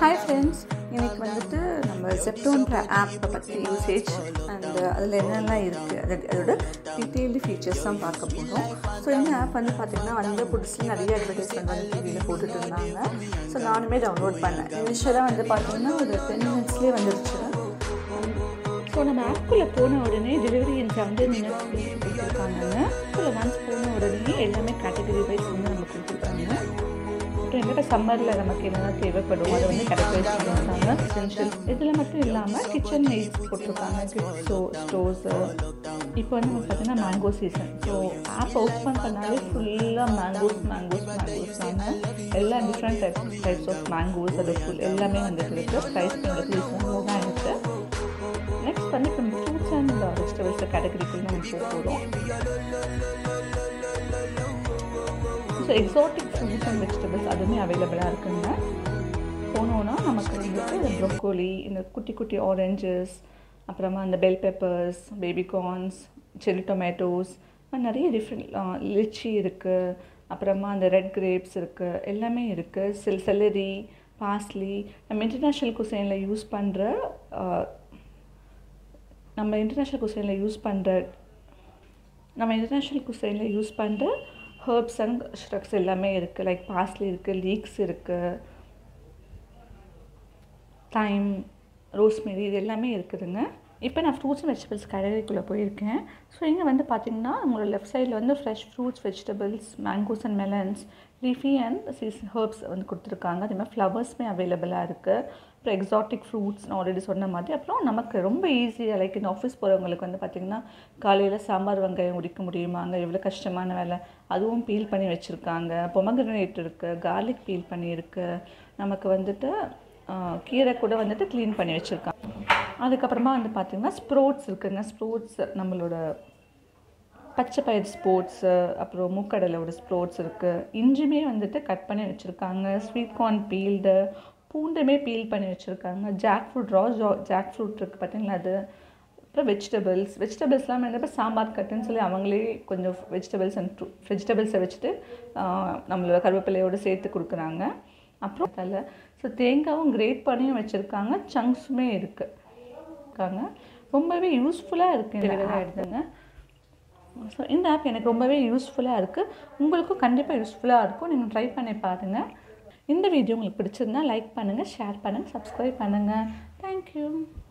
Hi friends, இன்றைக்கி வந்துட்டு நம்ம ஜெப்டோன்ற ஆப்பை பற்றி யூசேஜ் அண்ட் அதில் என்னெல்லாம் இருக்குது, அதோட டீட்டெயில்டு ஃபீச்சர்ஸ் தான் பார்க்க போகிறோம். ஸோ இந்த ஆப் வந்து பார்த்திங்கன்னா வந்த புதுசில் நிறைய அட்வர்டைஸ்மெண்ட் வந்து டிவியில் போட்டுட்டு இருந்தாங்க. ஸோ நானுமே டவுன்லோட் பண்ணேன். இனிஷியலாக வந்து பார்த்திங்கன்னா ஒரு 10 minutesலேயே வந்துருச்சு. ஸோ நம்ம ஆப்புக்குள்ளே போன உடனே டெலிவரி எனக்கு வந்து கொடுத்துருக்காங்க. ஆப்பில் ஒன்ஸ் போன உடனே எல்லாமே கேட்டகரி வைஸ் வந்து நம்ம கொடுத்துருக்காங்க. என்கிட்ட சம்மரில் நமக்கு என்னென்ன தேவைப்படும் அதை வந்து கேட்டகரைஸ் பண்ணியிருக்காங்க. எசென்ஷியல் இதில் மட்டும் இல்லாமல் கிச்சன் நைட்ஸ் போட்டிருக்காங்க. கிட்ஸோ ஸ்டோர்ஸோ இப்போ வந்து நம்ம பார்த்திங்கன்னா mango season. So app open பண்ணாலே ஃபுல்லாக மேங்கோஸ் தாங்க. எல்லா டிஃப்ரெண்ட் டைப்ஸ் ஆஃப் மேங்கோஸ் அது ஃபுல் எல்லாமே வந்துட்டு இருக்குது. ப்ரைஸ் பண்ணுறது யூஸ்ஃபுல்லாக தான் இருக்குது. நெக்ஸ்ட் வந்து இப்போ ஃப்ரூட்ஸ் அண்ட் வெஜிடபிள்ஸை கேட்டகரிக்குள்ளே நம்ம போகிறோம். So exotic fruits and vegetables அதுவுமே அவைலபிளாக இருக்குங்க. போனோன்னா நமக்கு வந்துட்டு இந்த ப்ரொக்கோலி, இந்த குட்டி குட்டி ஆரஞ்சஸ், அப்புறமா அந்த பெல் பெப்பர்ஸ், பேபிகார்ன்ஸ், செல்லி டொமேட்டோஸ், நிறைய டிஃப்ரெண்ட் லிச்சி இருக்குது. அப்புறமா அந்த ரெட் கிரேப்ஸ் இருக்குது, எல்லாமே இருக்குது. செலரி, பார்ஸ்லி, நம்ம இன்டர்நேஷ்னல் குசைனில் யூஸ் பண்ணுற நம்ம இன்டர்நேஷ்னல் குசைனில் யூஸ் பண்ணுற ஹர்ப்ஸ் அண்ட் ஸ்ட்ரக்ஸ் எல்லாமே இருக்குது. லைக் பார்ஸ்லி இருக்குது, லீக்ஸ் இருக்குது, தைம், ரோஸ்மெரி, இது எல்லாமே இருக்குதுங்க. இப்போ நான் ஃப்ரூட்ஸ் அண்ட் வெஜிடபிள்ஸ் கேட்டகரிக்குள்ளே போயிருக்கேன். ஸோ இங்கே வந்து பார்த்திங்கன்னா உங்களோட லெஃப்ட் சைடில் வந்து fresh fruits, vegetables, mangoes and melons, leafy and season herbs வந்து கொடுத்துருக்காங்க. அதே மாதிரி ஃப்ளவர்ஸுமே அவைலபிளாக இருக்குது. அப்புறம் எக்ஸாட்டிக் ஃப்ரூட்ஸ் நான் ஆல்ரெடி சொன்ன மாதிரி. அப்புறம் நமக்கு ரொம்ப ஈஸியாக லைக் இந்த ஆஃபீஸ் போகிறவங்களுக்கு வந்து பார்த்திங்கன்னா காலையில் சாம்பார் வெங்காயம் உரிக்க முடியுமாங்க, எவ்வளோ கஷ்டமான வேலை, அதுவும் பீல் பண்ணி வச்சுருக்காங்க. பொமகிரனேட் இருக்குது, கார்லிக் பீல் பண்ணியிருக்கு. நமக்கு வந்துட்டு கீரை கூட வந்துட்டு க்ளீன் பண்ணி வச்சுருக்காங்க. அதுக்கப்புறமா வந்து பார்த்திங்கன்னா ஸ்ப்ரோட்ஸ் இருக்குதுங்க. ஸ்ப்ரோட்ஸ் நம்மளோட பச்சை பயிர் ஸ்ப்ரோட்ஸு, அப்புறம் மூக்கடலோட ஸ்ப்ரோட்ஸ் இருக்குது. இஞ்சுமே வந்துட்டு கட் பண்ணி வச்சுருக்காங்க. ஸ்வீட் கார்ன் பீல்டு, பூண்டுமே பீல் பண்ணி வச்சுருக்காங்க. ஜாக் ஃப்ரூட், ஜாக் ஃப்ரூட் இருக்குது பார்த்திங்களா அது. அப்புறம் வெஜிடபிள்ஸ்லாம் வந்து இப்போ சாம்பார் கட்டுன்னு சொல்லி அவங்களே கொஞ்சம் வெஜிடபிள்ஸ் அண்ட் வெஜிடபிள்ஸை வச்சுட்டு நம்மளோட கருவேப்பிலையோடு சேர்த்து கொடுக்குறாங்க. அப்புறம் தலை, ஸோ தேங்காவும் கிரேட் பண்ணியும் வச்சுருக்காங்க. சங்க்ஸுமே இருக்காங்க. ரொம்பவே யூஸ்ஃபுல்லாக இருக்குதுங்க. ஸோ இந்த ஆப் எனக்கு ரொம்பவே யூஸ்ஃபுல்லாக இருக்குது. உங்களுக்கும் கண்டிப்பாக யூஸ்ஃபுல்லாக இருக்கும். நீங்கள் ட்ரை பண்ணி பாருங்கள். இந்த வீடியோ உங்களுக்கு பிடிச்சிருந்தால் லைக் பண்ணுங்கள், ஷேர் பண்ணுங்கள், சப்ஸ்கிரைப் பண்ணுங்கள். தேங்க்யூ.